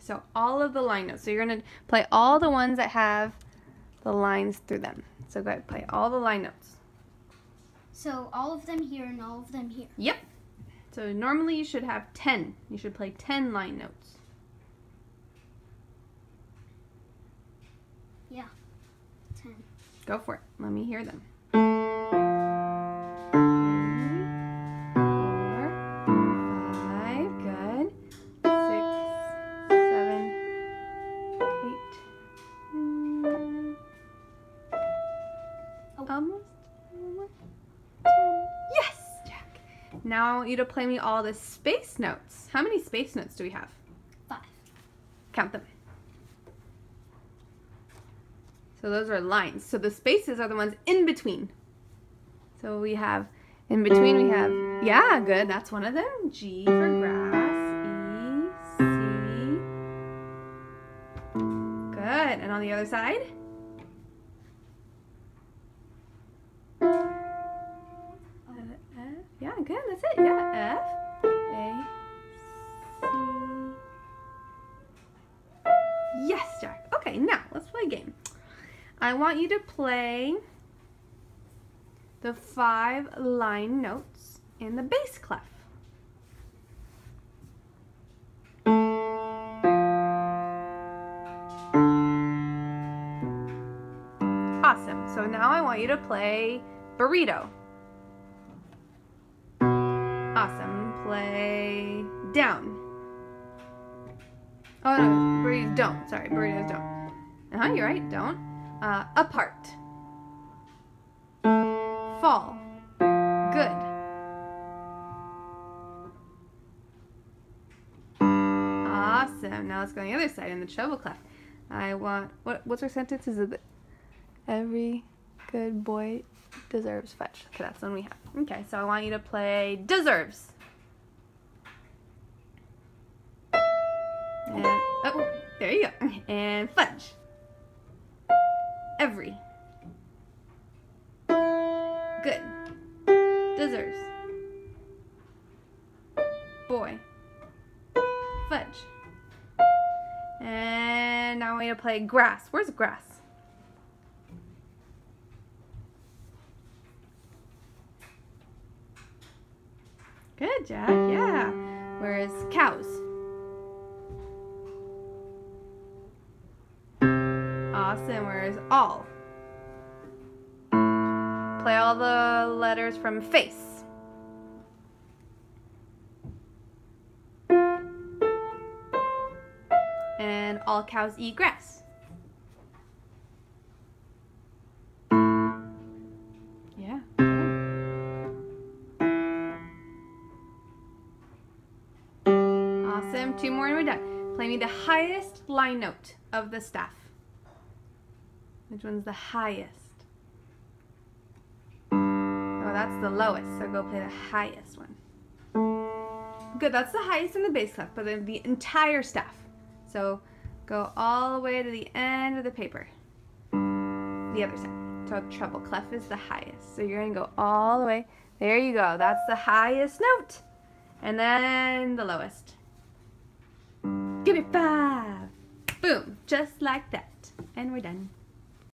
So all of the line notes. So you're going to play all the ones that have the lines through them. So go ahead, play all the line notes. So all of them here and all of them here. Yep. So normally you should have 10. You should play 10 line notes. Yeah, 10. Go for it. Let me hear them. 3, 4, 5, good. 6, 7, 8. Oh. Almost. 10. Yes, Jack. Now I want you to play me all the space notes. How many space notes do we have? 5. Count them. So those are lines. So the spaces are the ones in between. So we have, in between we have, yeah, good, that's one of them. G for grass, E, C. Good, and on the other side? F. Yeah, good, that's it, yeah, F. I want you to play the 5 line notes in the bass clef. Awesome. So now I want you to play burrito. Awesome. Play down. Oh, no, burritos don't. Sorry, burritos don't. Uh-huh, you're right, don't. Apart. Fall. Good. Awesome. Now let's go on the other side in the treble clef. I want, what's our sentence? Is it every good boy deserves fetch? Okay, that's one we have. Okay, so I want you to play deserves. And, oh, there you go. And fudge. Every. Good. Deserves. Boy. Fudge. And now I want you to play grass. Where's grass? Good, Jack. Yeah. Where's cows? Awesome. Where's all? Play all the letters from face. And all cows eat grass. Yeah. Awesome. 2 more and we're done. Play me the highest line note of the staff. Which one's the highest? Oh, that's the lowest, so go play the highest one. Good, that's the highest in the bass clef, but then the entire staff. So go all the way to the end of the paper. The other side. So treble clef is the highest. So you're going to go all the way. There you go. That's the highest note. And then the lowest. Give me 5. Boom. Just like that. And we're done.